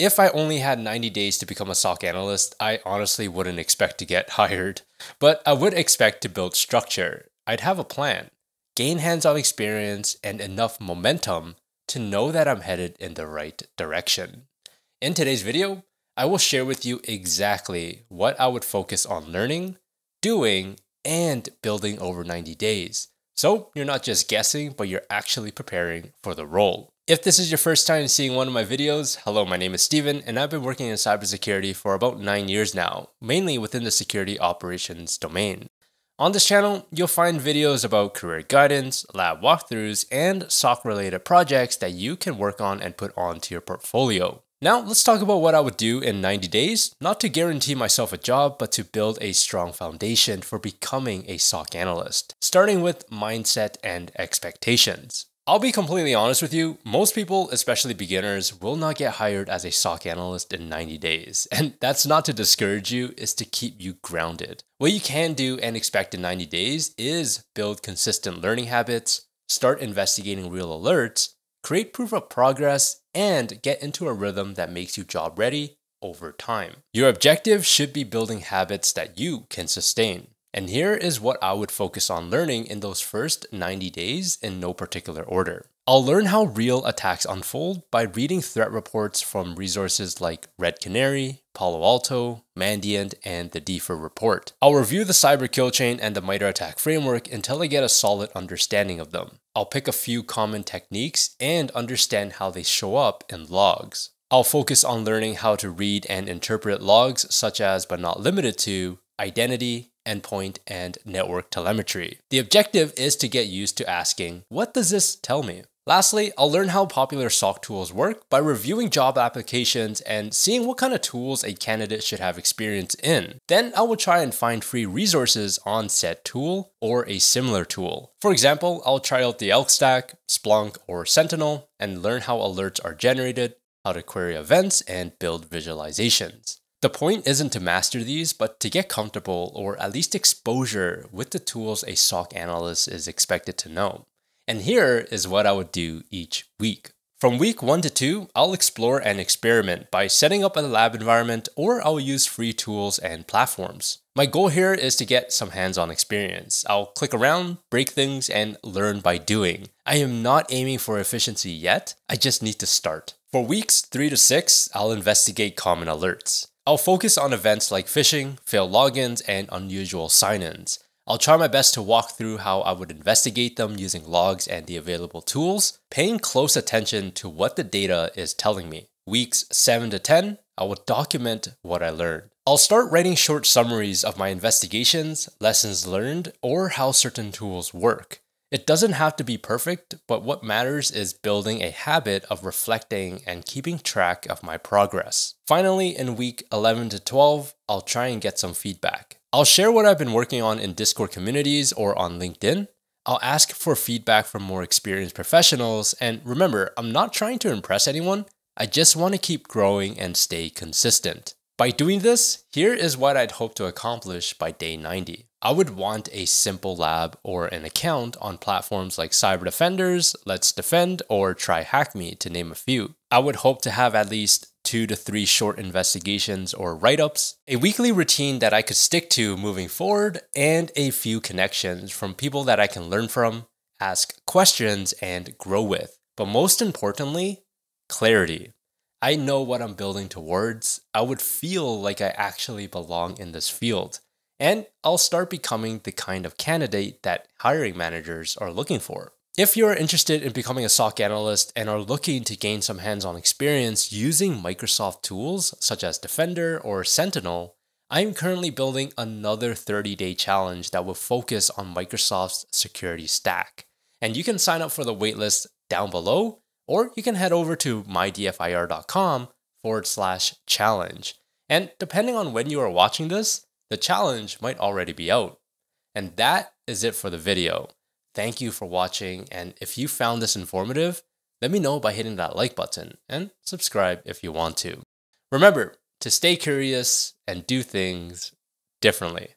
If I only had 90 days to become a SOC analyst, I honestly wouldn't expect to get hired, but I would expect to build structure. I'd have a plan, gain hands-on experience, and enough momentum to know that I'm headed in the right direction. In today's video, I will share with you exactly what I would focus on learning, doing, and building over 90 days. So you're not just guessing, but you're actually preparing for the role. If this is your first time seeing one of my videos, hello, my name is Steven, and I've been working in cybersecurity for about 9 years now, mainly within the security operations domain. On this channel, you'll find videos about career guidance, lab walkthroughs, and SOC-related projects that you can work on and put onto your portfolio. Now, let's talk about what I would do in 90 days, not to guarantee myself a job, but to build a strong foundation for becoming a SOC analyst, starting with mindset and expectations. I'll be completely honest with you, most people, especially beginners, will not get hired as a SOC analyst in 90 days. And that's not to discourage you, it's to keep you grounded. What you can do and expect in 90 days is build consistent learning habits, start investigating real alerts, create proof of progress, and get into a rhythm that makes you job ready over time. Your objective should be building habits that you can sustain. And here is what I would focus on learning in those first 90 days in no particular order. I'll learn how real attacks unfold by reading threat reports from resources like Red Canary, Palo Alto, Mandiant, and the DFIR report. I'll review the cyber kill chain and the MITRE attack framework until I get a solid understanding of them. I'll pick a few common techniques and understand how they show up in logs. I'll focus on learning how to read and interpret logs such as, but not limited to, identity, endpoint, and network telemetry. The objective is to get used to asking, what does this tell me? Lastly, I'll learn how popular SOC tools work by reviewing job applications and seeing what kind of tools a candidate should have experience in. Then I will try and find free resources on said tool or a similar tool. For example, I'll try out the ELK stack, Splunk, or Sentinel, and learn how alerts are generated, how to query events, and build visualizations. The point isn't to master these, but to get comfortable or at least exposure with the tools a SOC analyst is expected to know. And here is what I would do each week. From week 1 to 2, I'll explore and experiment by setting up a lab environment, or I'll use free tools and platforms. My goal here is to get some hands-on experience. I'll click around, break things, and learn by doing. I am not aiming for efficiency yet, I just need to start. For weeks 3 to 6, I'll investigate common alerts. I'll focus on events like phishing, failed logins, and unusual sign-ins. I'll try my best to walk through how I would investigate them using logs and the available tools, paying close attention to what the data is telling me. Weeks 7 to 10, I will document what I learned. I'll start writing short summaries of my investigations, lessons learned, or how certain tools work. It doesn't have to be perfect, but what matters is building a habit of reflecting and keeping track of my progress. Finally, in week 11 to 12, I'll try and get some feedback. I'll share what I've been working on in Discord communities or on LinkedIn. I'll ask for feedback from more experienced professionals, and remember, I'm not trying to impress anyone, I just want to keep growing and stay consistent. By doing this, here is what I'd hope to accomplish by day 90. I would want a simple lab or an account on platforms like Cyber Defenders, Let's Defend, or Try Hack Me, to name a few. I would hope to have at least 2 to 3 short investigations or write-ups, a weekly routine that I could stick to moving forward, and a few connections from people that I can learn from, ask questions, and grow with. But most importantly, clarity. I know what I'm building towards. I would feel like I actually belong in this field. And I'll start becoming the kind of candidate that hiring managers are looking for. If you're interested in becoming a SOC analyst and are looking to gain some hands-on experience using Microsoft tools such as Defender or Sentinel, I'm currently building another 30-day challenge that will focus on Microsoft's security stack. And you can sign up for the waitlist down below, or you can head over to mydfir.com/challenge. And depending on when you are watching this, the challenge might already be out. And that is it for the video. Thank you for watching, and if you found this informative, let me know by hitting that like button and subscribe if you want to. Remember to stay curious and do things differently.